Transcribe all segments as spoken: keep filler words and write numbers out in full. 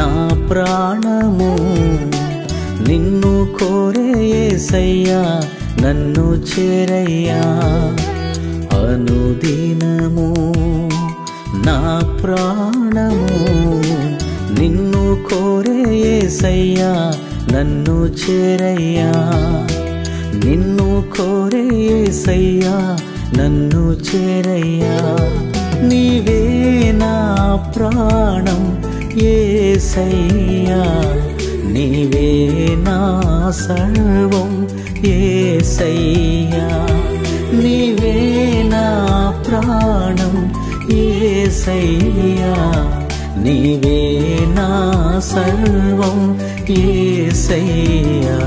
నా ప్రాణము నిన్ను కోరే యేసయ్యా నన్ను చేరయ్యా అనుదినము నా ప్రాణము నిన్ను కోరే యేసయ్యా నన్ను చేరయ్యా నిన్ను కోరే యేసయ్యా నన్ను చేరయ్యా నీవే నా ప్రాణం యేసయ్యా నీవే నా సర్వం యేసయ్యా నీవే నా ప్రాణం యేసయ్యా నీవే నా సర్వం యేసయ్యా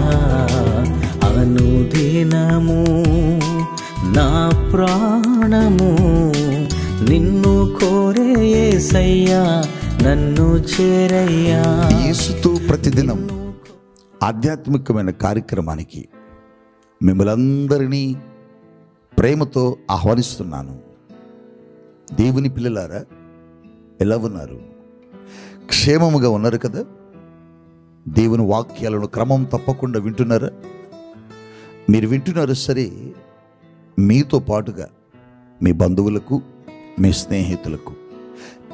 అనుదినము నా ప్రాణము నిన్ను కోరే యేసయ్యా నన్ను చేరయ్యా. యేసుతో ప్రతిదినం ఆధ్యాత్మికమైన కార్యక్రమానికి మిమ్మలందరినీ ప్రేమతో ఆహ్వానిస్తున్నాను. దేవుని పిల్లలారా, ఎలా ఉన్నారు? క్షేమముగా ఉన్నారు కదా? దేవుని వాక్యాలను క్రమం తప్పకుండా వింటున్నారా? మీరు వింటున్నారు సరే, మీతో పాటుగా మీ బంధువులకు, మీ స్నేహితులకు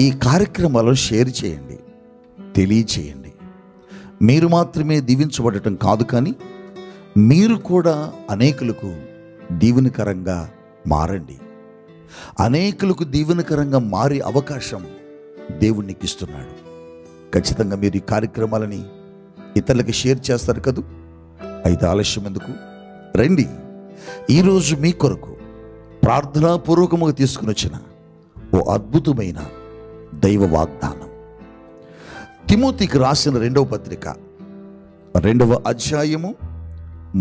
ఈ కార్యక్రమాలను షేర్ చేయండి, తెలియచేయండి. మీరు మాత్రమే దీవించబడటం కాదు, కానీ మీరు కూడా అనేకులకు దీవెనకరంగా మారండి. అనేకులకు దీవెనకరంగా మారే అవకాశం దేవునికి ఇస్తున్నాడు. ఖచ్చితంగా మీరు ఈ కార్యక్రమాలని ఇతరులకు షేర్ చేస్తారు కదూ. అయితే ఆలస్యం ఎందుకు, రండి. ఈరోజు మీ కొరకు ప్రార్థనాపూర్వకముగా తీసుకుని వచ్చిన ఓ అద్భుతమైన దైవ వాగ్దానం. తిమోతికి రాసిన రెండవ పత్రిక రెండవ అధ్యాయము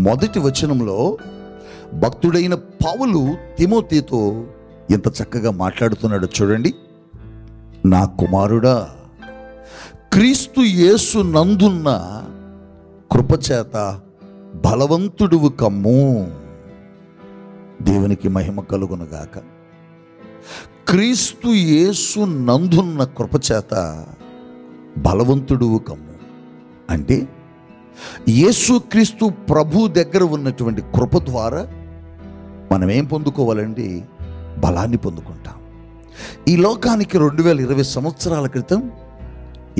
మొదటి వచనంలో భక్తుడైన పౌలు తిమోతితో ఇంత చక్కగా మాట్లాడుతున్నాడు. చూడండి, నా కుమారుడా, క్రీస్తు యేసు నందున్న కృపచేత బలవంతుడువు కమ్ము. దేవునికి మహిమ కలుగునుగాక. క్రీస్తు యేసు నందున్న కృపచేత బలవంతుడువు కమ్ము అంటే యేసు క్రీస్తు ప్రభు దగ్గర ఉన్నటువంటి కృప ద్వారా మనం ఏం పొందుకోవాలండి? బలాన్ని పొందుకుంటాం. ఈ లోకానికి రెండు వేల ఇరవై సంవత్సరాల క్రితం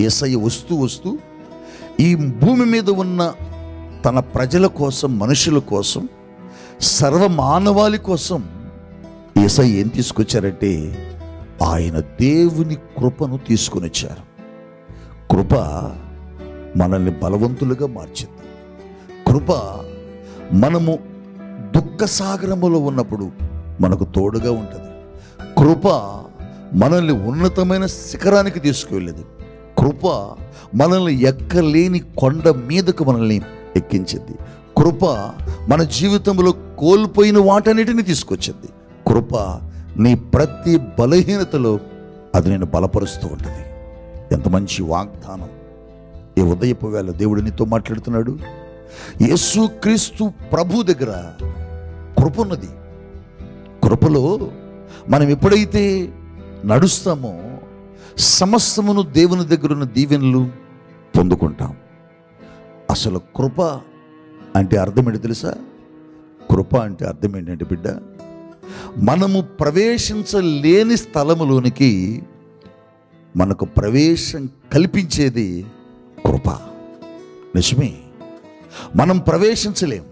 యేసయ్య వస్తూ వస్తూ ఈ భూమి మీద ఉన్న తన ప్రజల కోసం, మనుషుల కోసం, సర్వమానవాళి కోసం యేసయ్య ఏం తీసుకొచ్చారంటే ఆయన దేవుని కృపను తీసుకుని వచ్చారు. కృప మనల్ని బలవంతులుగా మార్చింది. కృప మనము దుఃఖసాగరములో ఉన్నప్పుడు మనకు తోడుగా ఉంటుంది. కృప మనల్ని ఉన్నతమైన శిఖరానికి తీసుకువెళ్ళేది. కృప మనల్ని ఎక్కలేని కొండ మీదకు మనల్ని ఎక్కించింది. కృప మన జీవితంలో కోల్పోయిన వాటన్నిటిని తీసుకొచ్చింది. కృప నీ ప్రతి బలహీనతలో అది నేను బలపరుస్తూ ఉంటుంది. ఎంత మంచి వాగ్దానం! ఈ ఉదయపు వేళ దేవుడు నీతో మాట్లాడుతున్నాడు. యేసు క్రీస్తు ప్రభు దగ్గర కృప ఉన్నది. కృపలో మనం ఎప్పుడైతే నడుస్తామో సమస్తమును దేవుని దగ్గర ఉన్న దీవెనలు పొందుకుంటాం. అసలు కృప అంటే అర్థం ఏంటి తెలుసా? కృప అంటే అర్థం ఏంటంటే బిడ్డ, మనము ప్రవేశించలేని స్థలములోనికి మనకు ప్రవేశం కల్పించేది కృప. నిజమే, మనం ప్రవేశించలేం.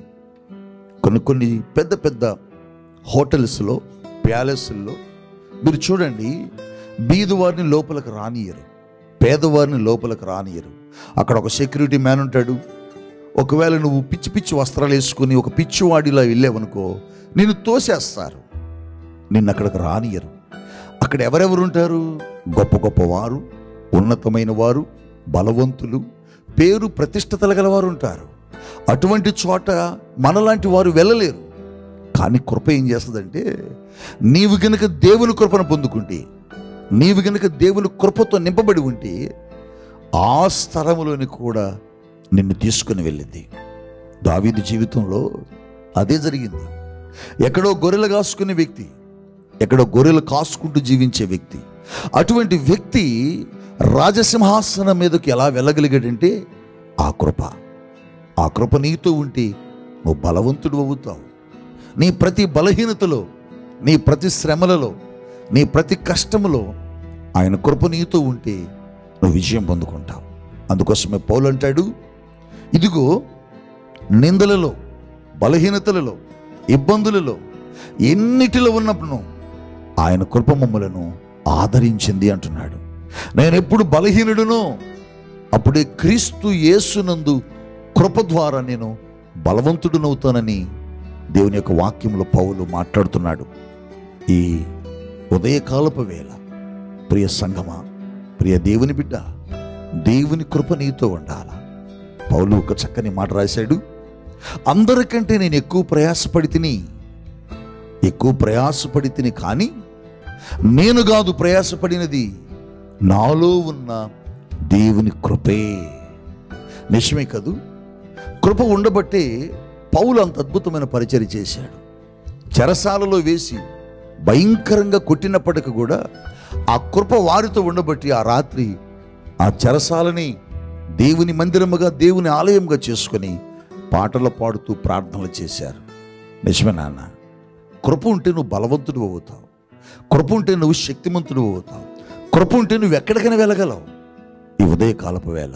కొన్ని కొన్ని పెద్ద పెద్ద హోటల్స్లో, ప్యాలెస్ల్లో మీరు చూడండి, బీదవారిని లోపలికి రానియరు, పేదవారిని లోపలికి రానియరు. అక్కడ ఒక సెక్యూరిటీ మ్యాన్ ఉంటాడు. ఒకవేళ నువ్వు పిచ్చి పిచ్చి వస్త్రాలు వేసుకుని ఒక పిచ్చివాడిలా వెళ్ళావనుకో, నిన్ను తోసేస్తారు, నిన్ను అక్కడికి రానియరు. అక్కడ ఎవరెవరు ఉంటారు? గొప్ప గొప్ప వారు, ఉన్నతమైన వారు, బలవంతులు, పేరు ప్రతిష్టతలు గలవారు ఉంటారు. అటువంటి చోట మనలాంటి వారు వెళ్ళలేరు. కానీ కృప ఏం చేస్తుందంటే, నీవు గనక దేవుని కృపను పొందుకుంటే, నీవు గనక దేవుని కృపతో నింపబడి ఉంటే, ఆ స్థలంలోని కూడా నిన్ను తీసుకుని వెళ్ళింది. దావీదు జీవితంలో అదే జరిగింది. ఎక్కడో గొర్రెలు కాసుకునే వ్యక్తి, ఎక్కడో గొర్రెలు కాసుకుంటూ జీవించే వ్యక్తి, అటువంటి వ్యక్తి రాజసింహాసనం మీదకి ఎలా వెళ్ళగలిగాడంటే ఆ కృప. ఆ కృప నీతో ఉంటే నువ్వు బలవంతుడు అవుతావు. నీ ప్రతి బలహీనతలో, నీ ప్రతి శ్రమలలో, నీ ప్రతి కష్టములో ఆయన కృప నీతో ఉంటే నువ్వు విజయం పొందుకుంటావు. అందుకోసమే పౌలు అంటాడు, ఇదిగో నిందలలో, బలహీనతలలో, ఇబ్బందులలో, ఎన్నిటిలో ఉన్నప్పుడు ఆయన కృప మమ్మలను ఆదరించింది అంటున్నాడు. నేను ఎప్పుడు బలహీనుడునో అప్పుడే క్రీస్తు యేసునందు కృప ద్వారా నేను బలవంతుడునవుతానని దేవుని యొక్క వాక్యంలో పౌలు మాట్లాడుతున్నాడు. ఈ ఉదయకాలపు వేళ ప్రియ సంగమా, ప్రియ దేవుని బిడ్డ, దేవుని కృప నీతో ఉండాల. పౌలు ఒక చక్కని మాట రాశాడు, అందరికంటే నేను ఎక్కువ ప్రయాసపడి తిని ఎక్కువ ప్రయాసపడి తిని కానీ నేను కాదు ప్రయాసపడినది, నాలో ఉన్న దేవుని కృపే. నిజమే కదూ, కృప ఉండబట్టే పౌలు అంత అద్భుతమైన పరిచర్య చేశాడు. చెరసాలలో వేసి భయంకరంగా కొట్టినప్పటికీ కూడా ఆ కృప వారితో ఉండబట్టి ఆ రాత్రి ఆ చెరసాలని దేవుని మందిరముగా, దేవుని ఆలయంగా చేసుకొని పాటలు పాడుతూ ప్రార్థనలు చేశారు. నిజమే నాన్న, కృప ఉంటే నువ్వు బలవంతుడు అవుతావు, కృప ఉంటే నువ్వు శక్తిమంతుడు అవుతావు, కృప ఉంటే నువ్వు ఎక్కడికైనా వెళ్ళగలవు. ఈ ఉదయకాలపు వేళ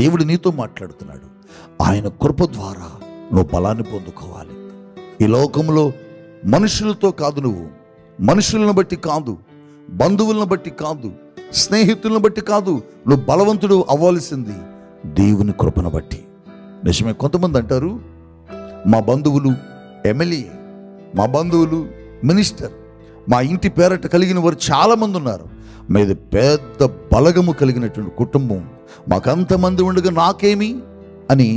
దేవుడు నీతో మాట్లాడుతున్నాడు. ఆయన కృప ద్వారా నువ్వు బలాన్ని పొందుకోవాలి. ఈ లోకంలో మనుషులతో కాదు, నువ్వు మనుషులను బట్టి కాదు, బంధువులను బట్టి కాదు, స్నేహితులను బట్టి కాదు నువ్వు బలవంతుడు అవ్వాల్సింది, దేవుని కృపను బట్టి. నిజమే, కొంతమంది అంటారు, మా బంధువులు ఎమ్మెల్యే, మా బంధువులు మినిస్టర్, మా ఇంటి పేరట కలిగిన వారు చాలామంది ఉన్నారు, మీది పెద్ద బలగము కలిగినటువంటి కుటుంబం, మాకంతమంది ఉండగా నాకేమి అని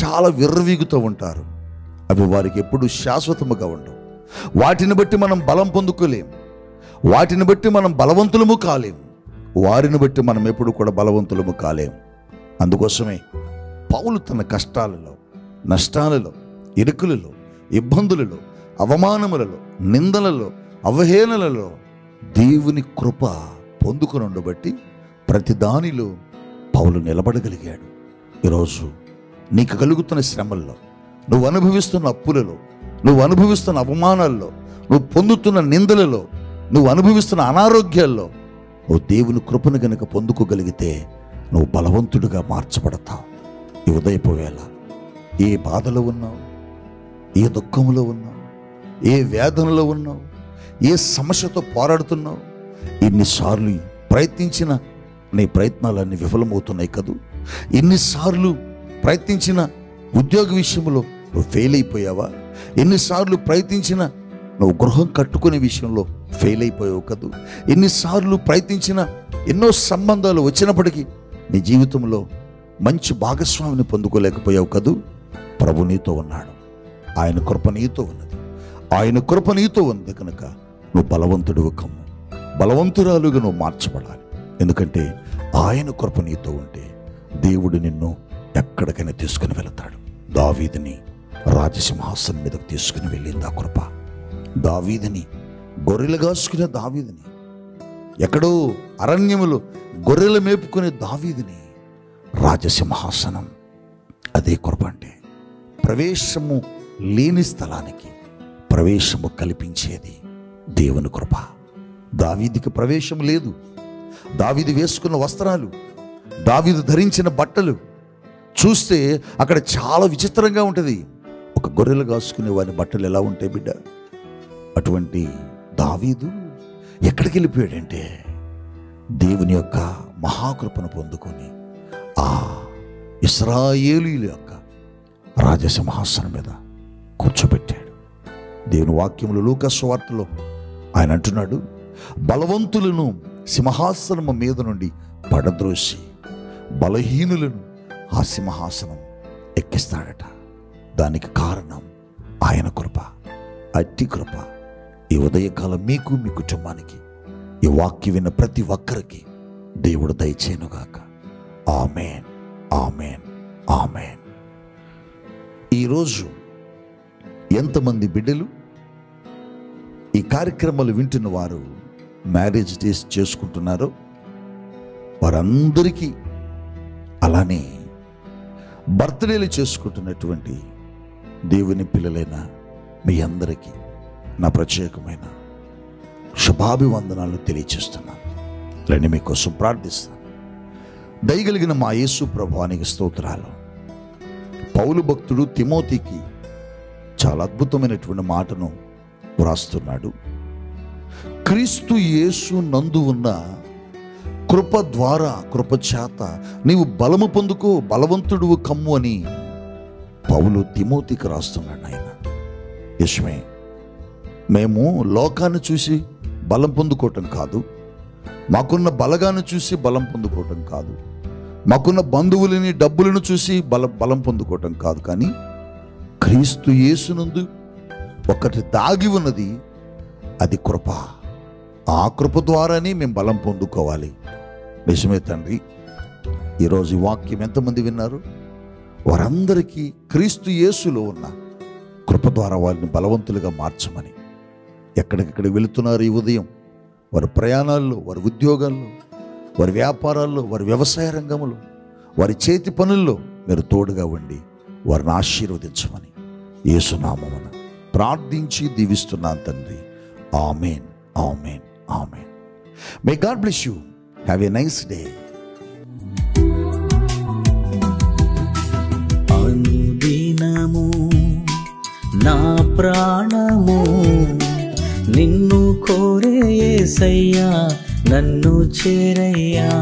చాలా విర్రవీగుతూ ఉంటారు. అవి వారికి ఎప్పుడు శాశ్వతముగా ఉండవు. వాటిని బట్టి మనం బలం పొందుకోలేము, వాటిని బట్టి మనం బలవంతులము కాలేము, వారిని బట్టి మనం ఎప్పుడు కూడా బలవంతులము కాలేము. అందుకోసమే పౌలు తన కష్టాలలో, నష్టాలలో, ఇరుకులలో, ఇబ్బందులలో, అవమానములలో, నిందలలో, అవహేళనలలో దేవుని కృప పొందుకుని ఉండబట్టి ప్రతి దానిలో పౌలు నిలబడగలిగాడు. ఈరోజు నీకు కలుగుతున్న శ్రమల్లో, నువ్వు అనుభవిస్తున్న అప్పులలో, నువ్వు అనుభవిస్తున్న అవమానాల్లో, నువ్వు పొందుతున్న నిందలలో, నువ్వు అనుభవిస్తున్న అనారోగ్యాల్లో నువ్వు దేవుని కృపను గనుక పొందుకోగలిగితే నువ్వు బలవంతుడిగా మార్చబడతావు. ఈ ఉదయపోవేళ ఏ బాధలో ఉన్నావు, ఏ దుఃఖంలో ఉన్నావు, ఏ వేదనలో ఉన్నావు, ఏ సమస్యతో పోరాడుతున్నావు, ఎన్నిసార్లు ప్రయత్నించిన నీ ప్రయత్నాలన్నీ విఫలమవుతున్నాయి కదూ, ఎన్నిసార్లు ప్రయత్నించిన ఉద్యోగ విషయంలో నువ్వు ఫెయిల్ అయిపోయావా, ఎన్నిసార్లు ప్రయత్నించిన నువ్వు గృహం కట్టుకునే విషయంలో ఫెయిల్ అయిపోయావు కదూ, ఎన్నిసార్లు ప్రయత్నించిన ఎన్నో సంబంధాలు వచ్చినప్పటికీ నీ జీవితంలో మంచి భాగస్వామిని పొందుకోలేకపోయావు కదూ. ప్రభు నీతో ఉన్నాడు, ఆయన కృప నీతో ఉన్నది, ఆయన కృప నీతో ఉంది కనుక నువ్వు బలవంతుడివి కమ్ము, బలవంతురాలుగా నువ్వు మార్చబడాలి. ఎందుకంటే ఆయన కృప నీతో ఉంటే దేవుడు నిన్ను ఎక్కడికైనా తీసుకుని వెళతాడు. దావీదుని రాజసింహాసనం మీదకు తీసుకుని వెళ్ళింది ఆ కృప. దావీదుని గొర్రెలు కాసుకునే దావీదుని, ఎక్కడో అరణ్యములో గొర్రెలు మేపుకునే దావీదుని రాజసింహాసనం, అదే కృప. అంటే ప్రవేశము లేని స్థలానికి ప్రవేశము కల్పించేది దేవుని కృప. దావీదుకి ప్రవేశం లేదు. దావీదు వేసుకున్న వస్త్రాలు, దావీదు ధరించిన బట్టలు చూస్తే అక్కడ చాలా విచిత్రంగా ఉంటుంది. ఒక గొర్రెలు కాసుకునే వారి బట్టలు ఎలా ఉంటాయి బిడ్డ? అటువంటి దావీదు ఎక్కడికి వెళ్ళిపోయాడంటే దేవుని యొక్క మహాకృపను పొందుకొని ఆ ఇశ్రాయేలీయుల యొక్క రాజసింహాసనం మీద కూర్చోబెట్టాడు. దేవుని వాక్యములు లూకా సువార్తలో ఆయన అంటున్నాడు, బలవంతులను సింహాసనము మీద నుండి పడద్రోసి బలహీనులను ఆ సింహాసనం ఎక్కిస్తాడట. దానికి కారణం ఆయన కృప, అట్టి కృప. ఈ ఉదయకాలం మీకు, మీ కుటుంబానికి ఈ వాక్యం విన్న ప్రతి ఒక్కరికి దేవుడు దయచేయనుగాక. ఆమేన్, ఆమేన్, ఆమేన్. ఈరోజు ఎంతమంది బిడ్డలు ఈ కార్యక్రమాలు వింటున్న వారు మ్యారేజ్ డేస్ చేసుకుంటున్నారో, వారందరికీ అలానే బర్త్డేలు చేసుకుంటున్నటువంటి దేవుని పిల్లలైన మీ అందరికీ నా ప్రత్యేకమైన శుభాభివందనాలను తెలియజేస్తున్నాను. రండి మీకోసం ప్రార్థిస్తాను. దయగలిగిన మా యేసు ప్రభువానికి స్తోత్రాలు. పౌలు భక్తుడు తిమోతికి చాలా అద్భుతమైనటువంటి మాటను వ్రాస్తున్నాడు. క్రీస్తు యేసు నందు ఉన్న కృప ద్వారా కృపచేత నీవు బలము పొందుకో, బలవంతుడువు కమ్ము అని పౌలు తిమోతికి రాస్తున్నాడు. ఆయన యశ్మే మేము లోకాన్ని చూసి బలం పొందుకోవటం కాదు, మాకున్న బలగాన్ని చూసి బలం పొందుకోవటం కాదు, మాకున్న బంధువులని డబ్బులను చూసి బల బలం పొందుకోవటం కాదు, కానీ క్రీస్తు యేసునందు ఒకటి దాగి ఉన్నది, అది కృప. ఆ కృప ద్వారానే మేము బలం పొందుకోవాలి. నిజమే తండ్రి, ఈరోజు ఈ వాక్యం ఎంతమంది విన్నారు? వారందరికీ క్రీస్తు యేసులో ఉన్న కృప ద్వారా వారిని బలవంతులుగా మార్చమని. ఎక్కడికెక్కడికి వెళుతున్నారు ఈ ఉదయం? వారి ప్రయాణాల్లో, వారి ఉద్యోగాల్లో, వారి వ్యాపారాల్లో, వారి వ్యవసాయ రంగంలో, వారి చేతి పనుల్లో మీరు తోడుగా ఉండి వారిని ఆశీర్వదించమని యేసునామమున ప్రార్థించి దీవిస్తున్నాను తండ్రి. ఆమేన్, ఆమేన్, ఆమేన్. May God bless you. Have a nice day. అనుదినము నా ప్రాణము నిన్ను కోరే యేసయ్యా, నన్ను చేరయ్యా.